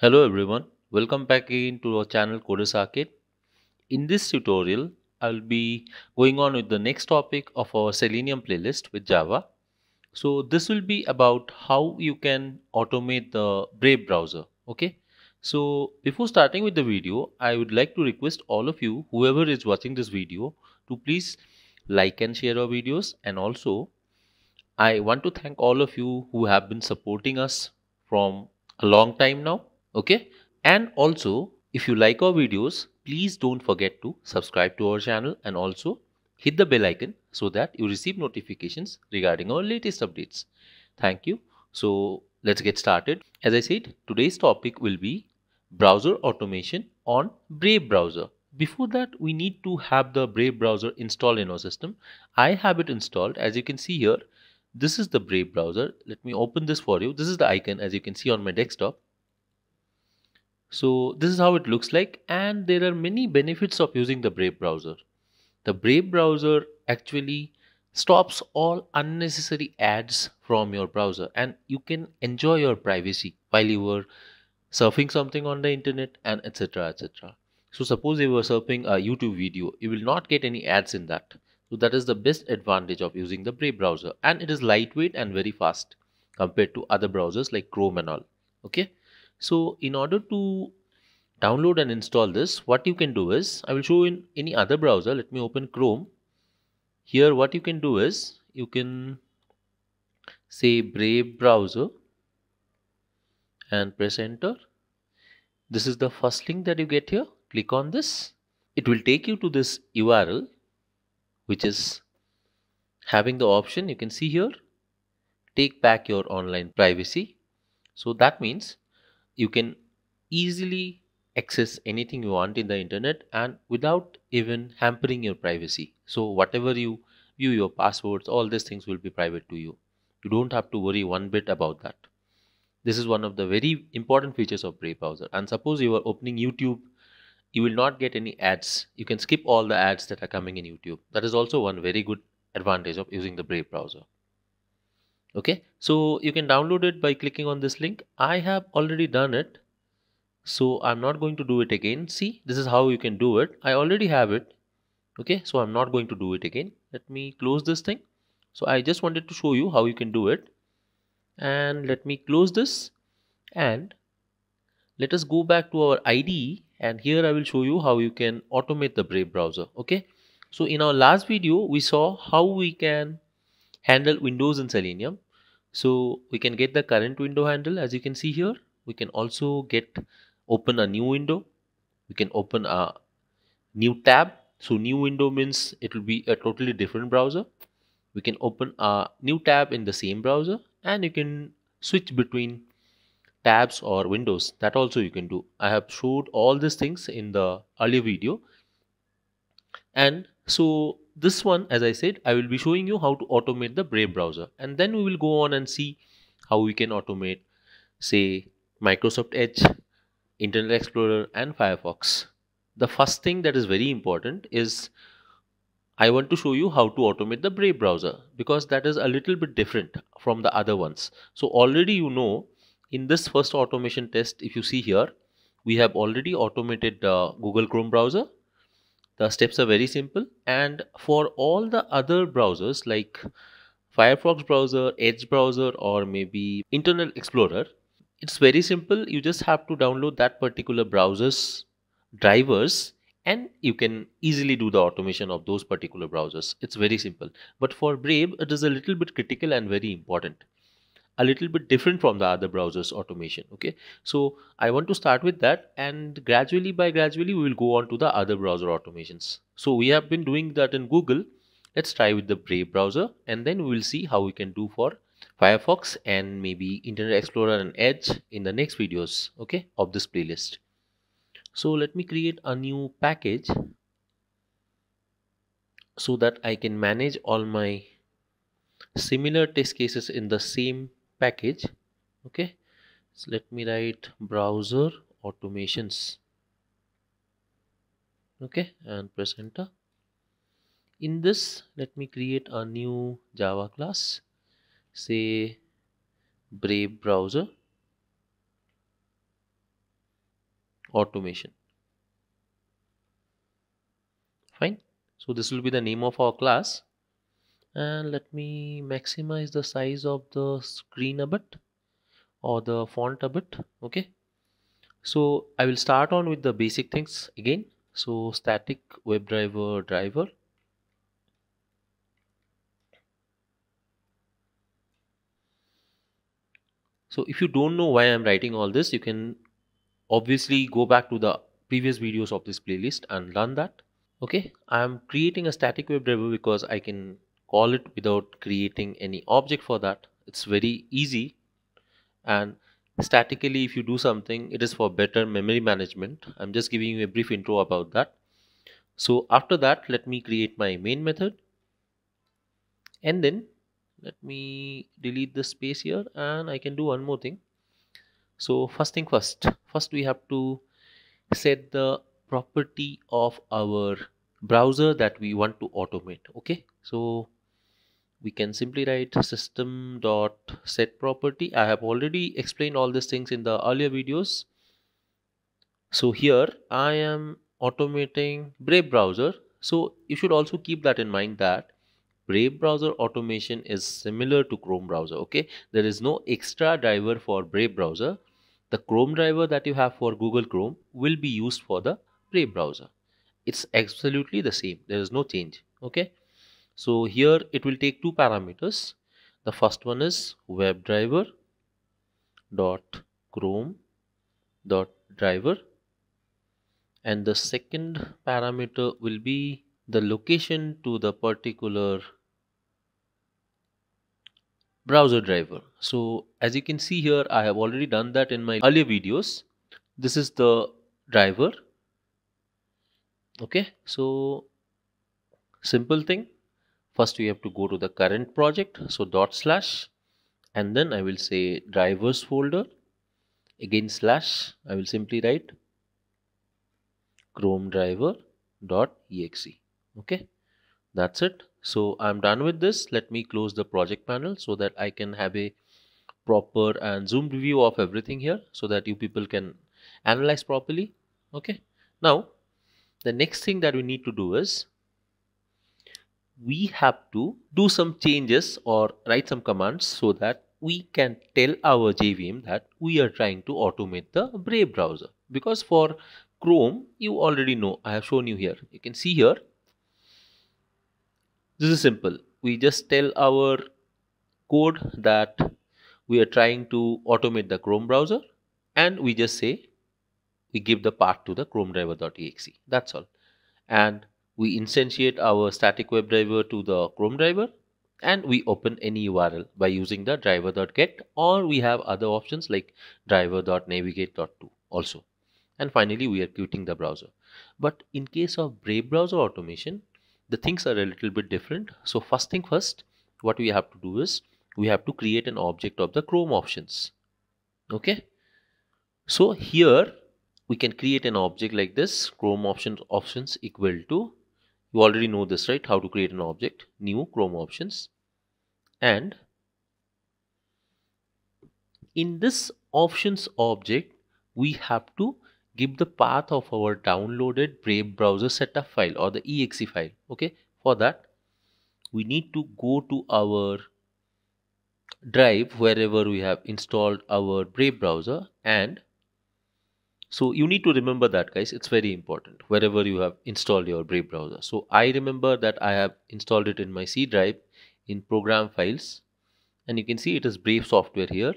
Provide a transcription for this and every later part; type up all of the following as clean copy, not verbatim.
Hello everyone, welcome back again to our channel Coders Arcade. In this tutorial, I will be going on with the next topic of our Selenium playlist with Java. So this will be about how you can automate the Brave browser. Okay. So before starting with the video, I would like to request all of you, whoever is watching this video, to please like and share our videos. And also, I want to thank all of you who have been supporting us from a long time now. Okay, and also if you like our videos, please don't forget to subscribe to our channel and also hit the bell icon so that you receive notifications regarding our latest updates. Thank you. So let's get started. As I said, today's topic will be browser automation on Brave browser. Before that, we need to have the Brave browser installed in our system. I have it installed. As you can see here, this is the Brave browser. Let me open this for you. This is the icon as you can see on my desktop. So this is how it looks like, and there are many benefits of using the Brave browser. The Brave browser actually stops all unnecessary ads from your browser, and you can enjoy your privacy while you were surfing something on the internet and etc. etc. So suppose you were surfing a YouTube video, you will not get any ads in that. So that is the best advantage of using the Brave browser, and it is lightweight and very fast compared to other browsers like Chrome and all. Okay. So in order to download and install this, what you can do is, I will show in any other browser. Let me open Chrome. Here what you can do is, you can say Brave browser and press enter. This is the first link that you get here. Click on this. It will take you to this URL, which is having the option you can see here, take back your online privacy. So that means you can easily access anything you want in the internet and without even hampering your privacy. So whatever you view, your passwords, all these things will be private to you. You don't have to worry one bit about that. This is one of the very important features of Brave browser. And suppose you are opening YouTube, you will not get any ads. You can skip all the ads that are coming in YouTube. That is also one very good advantage of using the Brave browser. Okay, so you can download it by clicking on this link. I have already done it, so I'm not going to do it again. See, this is how you can do it. I already have it. Okay, so I'm not going to do it again. Let me close this thing. So I just wanted to show you how you can do it. And let me close this. And let us go back to our IDE. And here I will show you how you can automate the Brave browser. Okay, so in our last video, we saw how we can handle windows in Selenium. So we can get the current window handle as you can see here. We can also open a new window. We can open a new tab. So new window means it will be a totally different browser. We can open a new tab in the same browser, and you can switch between tabs or windows. That also you can do. I have showed all these things in the earlier video. And so this one, as I said, I will be showing you how to automate the Brave browser, and then we will go on and see how we can automate, say, Microsoft Edge, Internet Explorer and Firefox. The first thing that is very important is I want to show you how to automate the Brave browser, because that is a little bit different from the other ones. So already, you know, in this first automation test, if you see here, we have already automated the Google Chrome browser. The steps are very simple, and for all the other browsers like Firefox browser, Edge browser or maybe Internet Explorer, it's very simple. You just have to download that particular browser's drivers and you can easily do the automation of those particular browsers. It's very simple. But for Brave, it is a little bit critical and very important. A little bit different from the other browsers automation. Okay, so I want to start with that, and gradually we will go on to the other browser automations. So we have been doing that in Google. Let's try with the Brave browser, and then we will see how we can do for Firefox and maybe Internet Explorer and Edge in the next videos, okay, of this playlist. So let me create a new package so that I can manage all my similar test cases in the same package. Okay, so let me write browser automations. Okay, and press enter. In this, let me create a new Java class, say Brave browser. automation. Fine. So this will be the name of our class. And let me maximize the size of the screen a bit, or the font a bit. Okay. So I will start on with the basic things again. So static WebDriver driver. So if you don't know why I'm writing all this, you can obviously go back to the previous videos of this playlist and learn that. Okay, I'm creating a static WebDriver because I can call it without creating any object for that. It's very easy, and statically if you do something, it is for better memory management. I'm just giving you a brief intro about that. So after that, let me create my main method, and then let me delete the space here, and I can do one more thing. So first thing first, we have to set the property of our browser that we want to automate. Okay, so we can simply write system.setProperty. I have already explained all these things in the earlier videos. So here I am automating Brave browser. So you should also keep that in mind that Brave browser automation is similar to Chrome browser. Okay, there is no extra driver for Brave browser. The Chrome driver that you have for Google Chrome will be used for the Brave browser. It's absolutely the same. There is no change. Okay, so here it will take two parameters. The first one is WebDriver.Chrome.Driver, and the second parameter will be the location to the particular browser driver. So as you can see here, I have already done that in my earlier videos. This is the driver. Okay, so simple thing. First we have to go to the current project. So / and then I will say drivers folder, again / I will simply write ChromeDriver.exe. Okay, that's it. So I'm done with this. Let me close the project panel so that I can have a proper and zoomed view of everything here, so that you people can analyze properly. Okay, now the next thing that we need to do is we have to do some changes or write some commands so that we can tell our JVM that we are trying to automate the Brave browser. Because for Chrome, you already know, I have shown you here. You can see here. This is simple. We just tell our code that we are trying to automate the Chrome browser, and we just say we give the path to the ChromeDriver.exe. That's all. And we instantiate our static web driver to the Chrome driver, and we open any URL by using the driver.get, or we have other options like driver.navigate.to also. And finally, we are quitting the browser. But in case of Brave browser automation, the things are a little bit different. So first thing first, what we have to do is we have to create an object of the ChromeOptions. Okay, so here we can create an object like this, ChromeOptions equal to, you already know this, right? How to create an object, new ChromeOptions. And in this options object, we have to give the path of our downloaded Brave browser setup file or the exe file. Okay, for that we need to go to our drive wherever we have installed our Brave browser. And so you need to remember that, guys, it's very important, wherever you have installed your Brave browser. So I remember that I have installed it in my C drive in program files, and you can see it is Brave Software here.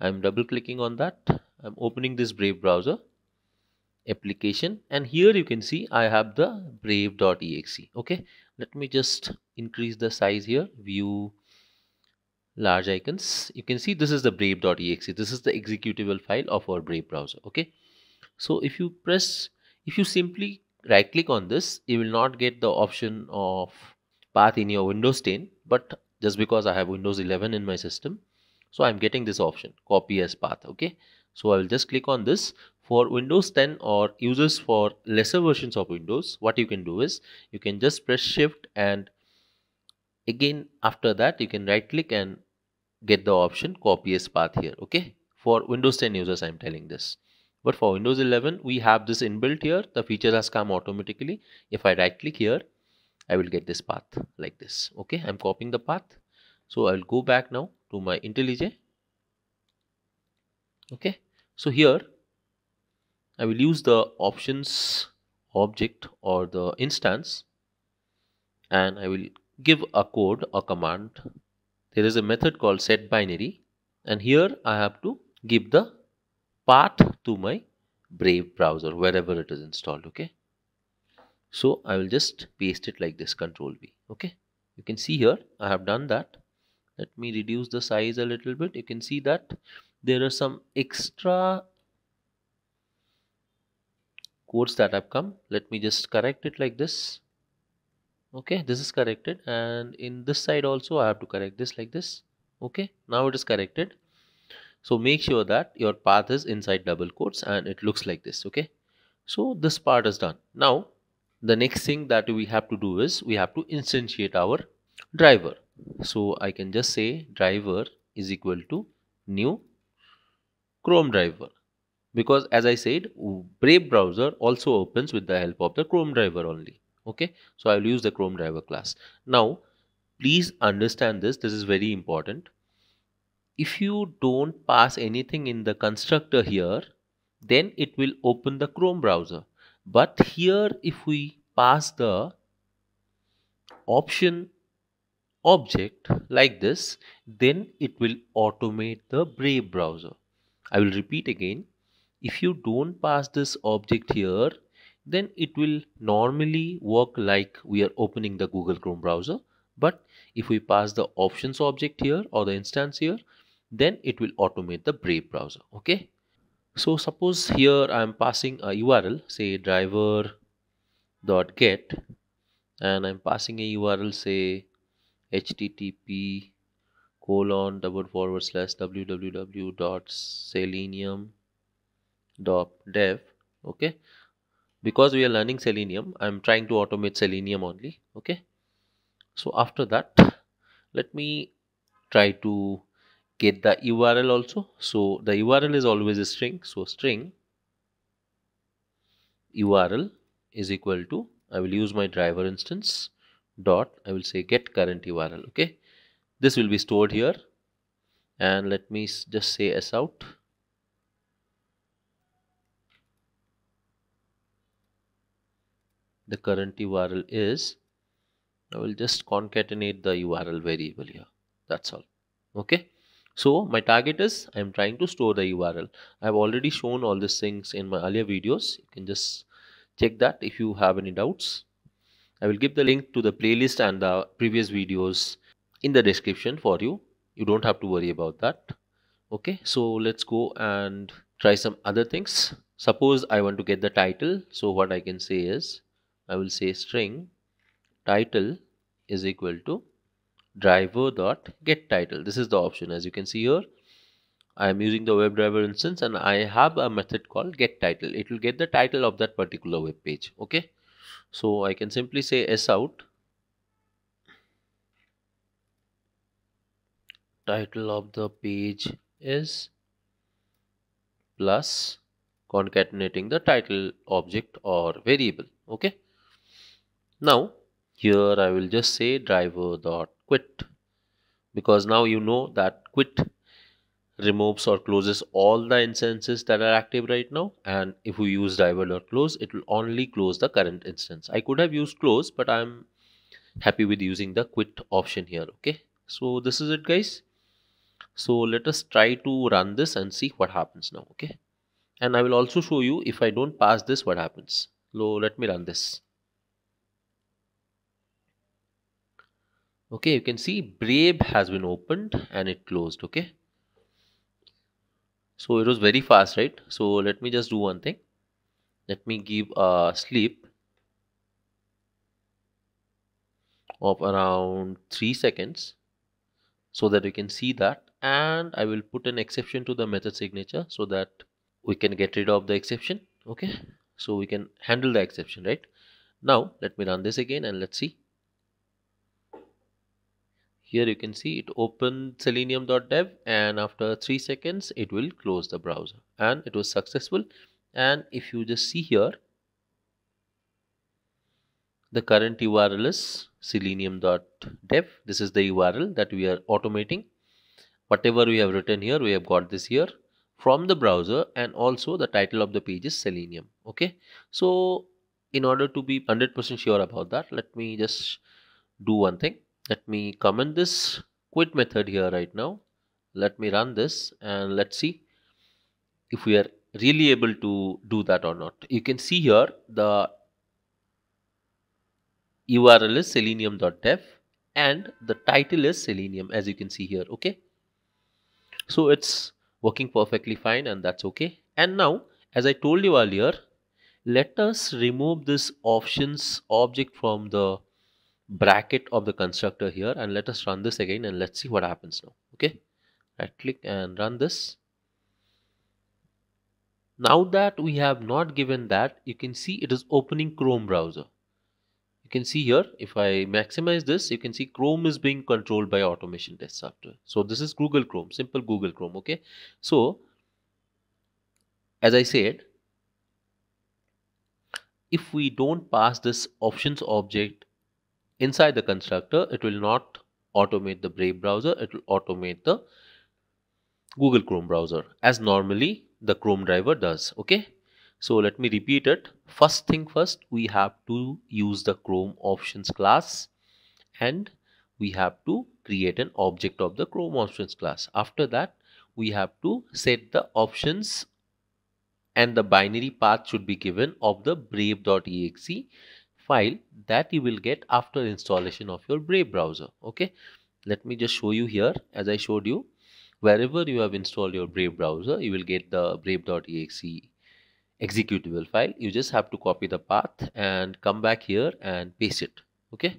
I'm double clicking on that. I'm opening this Brave browser application, and here you can see I have the brave.exe. okay, let me just increase the size here, view large icons. You can see this is the brave.exe. this is the executable file of our Brave browser. Okay, so if you simply right click on this, you will not get the option of path in your Windows 10, but just because I have Windows 11 in my system, so I'm getting this option, copy as path. Okay, so I will just click on this. For Windows 10 or users for lesser versions of Windows, what you can do is you can just press shift, and again after that you can right click and get the option copy as path here. Okay, for Windows 10 users I'm telling this. But for Windows 11, we have this inbuilt here. The features has come automatically. If I right click here, I will get this path like this. Okay, I'm copying the path. So I will go back now to my IntelliJ. Okay, so here I will use the options object or the instance, and I will give a code or command. There is a method called set binary, and here I have to give the path to my Brave browser wherever it is installed. Okay, so I will just paste it like this, Control V. Okay, you can see here I have done that. Let me reduce the size a little bit. You can see that there are some extra codes that have come. Let me just correct it like this. Okay, this is corrected, and in this side also I have to correct this like this. Okay, now it is corrected. So make sure that your path is inside double quotes and it looks like this. Okay, so this part is done. Now the next thing that we have to do is we have to instantiate our driver. So I can just say driver is equal to new ChromeDriver, because as I said, Brave browser also opens with the help of the ChromeDriver only. Okay, so I will use the ChromeDriver class. Now please understand this. This is very important. If you don't pass anything in the constructor here, then it will open the Chrome browser. But here if we pass the option object like this, then it will automate the Brave browser. I will repeat again. If you don't pass this object here, then it will normally work like we are opening the Google Chrome browser. But if we pass the options object here or the instance here, then it will automate the Brave browser. Okay, so suppose here I am passing a URL, say driver.get, and I am passing a URL, say http://www.selenium.dev. Okay, because we are learning Selenium, I am trying to automate Selenium only. Okay, so after that, let me try to get the URL also. So the URL is always a string. So string URL is equal to, I will use my driver instance dot, I will say get current URL. Okay, this will be stored here, and let me just say s out. The current URL is, I will just concatenate the URL variable here. That's all. Okay, so my target is I am trying to store the URL. I have already shown all these things in my earlier videos. You can just check that if you have any doubts. I will give the link to the playlist and the previous videos in the description for you. You don't have to worry about that. Okay, so let's go and try some other things. Suppose I want to get the title. So what I can say is, I will say string title is equal to driver.getTitle. This is the option. As you can see here, I am using the WebDriver instance, and I have a method called getTitle. It will get the title of that particular web page. Okay, so I can simply say s out title of the page is, plus concatenating the title object or variable. Okay, now here I will just say driver.quit, because now you know that quit removes or closes all the instances that are active right now, and if we use driver.close, it will only close the current instance. I could have used close, but I am happy with using the quit option here. Okay, so this is it, guys. So let us try to run this and see what happens now. Okay, and I will also show you if I don't pass this what happens. So let me run this. Okay, you can see Brave has been opened and it closed. Okay, so it was very fast, right? So let me just do one thing. Let me give a sleep of around 3 seconds so that you can see that, and I will put an exception to the method signature so that we can get rid of the exception. Okay, so we can handle the exception, right? Now let me run this again and let's see. Here you can see it opened selenium.dev, and after 3 seconds it will close the browser, and it was successful. And if you just see here, the current URL is selenium.dev. This is the URL that we are automating. Whatever we have written here, we have got this here from the browser, and also the title of the page is Selenium. Okay, so in order to be 100% sure about that, let me just do one thing. Let me comment this quit method here right now. Let me run this and let's see if we are really able to do that or not. You can see here the URL is selenium.dev and the title is Selenium, as you can see here. Okay, so it's working perfectly fine, and that's okay. And now, as I told you earlier, let us remove this options object from the bracket of the constructor here, and let us run this again and let's see what happens now. Okay, right click and run this. Now that we have not given that, you can see it is opening Chrome browser. You can see here, if I maximize this, you can see Chrome is being controlled by automation test software. So this is Google Chrome, simple Google Chrome. Okay, so as I said, if we don't pass this options object inside the constructor, it will not automate the Brave browser, it will automate the Google Chrome browser, as normally the ChromeDriver does. Okay, so let me repeat it. First thing first, we have to use the ChromeOptions class, and we have to create an object of the ChromeOptions class. After that, we have to set the options, and the binary path should be given of the brave.exe file that you will get after installation of your Brave browser. Okay, let me just show you here. As I showed you, wherever you have installed your Brave browser, you will get the brave.exe executable file. You just have to copy the path and come back here and paste it. Okay,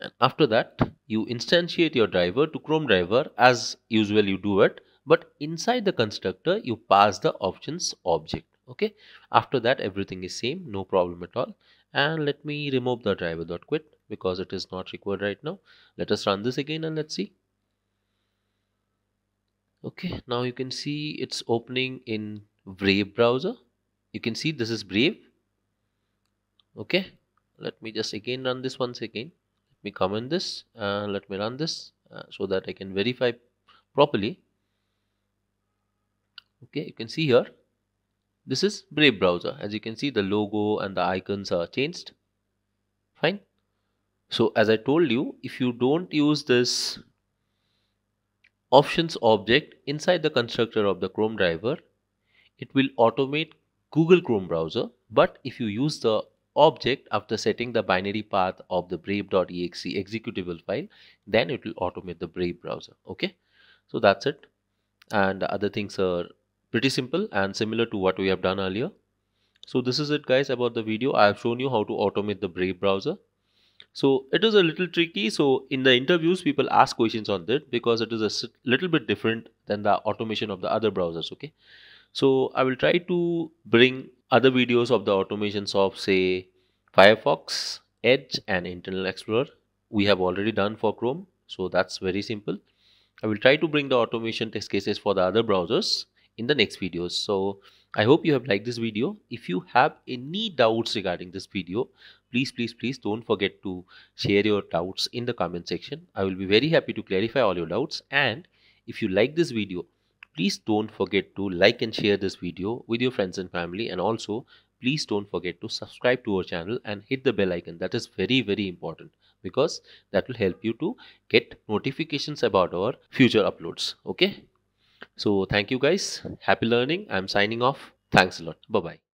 and after that, you instantiate your driver to ChromeDriver as usual you do it, but inside the constructor you pass the options object. Okay, after that everything is same, no problem at all. And let me remove the driver.quit because it is not required right now. Let us run this again and let's see. Okay, now you can see it's opening in Brave browser. You can see this is Brave. Okay, let me just again run this once again. Let me comment this and let me run this so that I can verify properly. Okay, you can see here, this is Brave browser. As you can see, the logo and the icons are changed. Fine. So as I told you, if you don't use this options object inside the constructor of the ChromeDriver, it will automate Google Chrome browser. But if you use the object after setting the binary path of the brave.exe executable file, then it will automate the Brave browser. Okay, so that's it. And the other things are pretty simple and similar to what we have done earlier. So this is it, guys, about the video. I have shown you how to automate the Brave browser. So it is a little tricky. So in the interviews, people ask questions on that because it is a little bit different than the automation of the other browsers. Okay, so I will try to bring other videos of the automations of, say, Firefox, Edge and Internet Explorer. We have already done for Chrome. So that's very simple. I will try to bring the automation test cases for the other browsers in the next videos. So I hope you have liked this video. If you have any doubts regarding this video, please don't forget to share your doubts in the comment section. I will be very happy to clarify all your doubts. And if you like this video, please don't forget to like and share this video with your friends and family. And also, please don't forget to subscribe to our channel and hit the bell icon. That is very important because that will help you to get notifications about our future uploads. Okay. So thank you guys. Happy learning. I'm signing off. Thanks a lot. Bye-bye.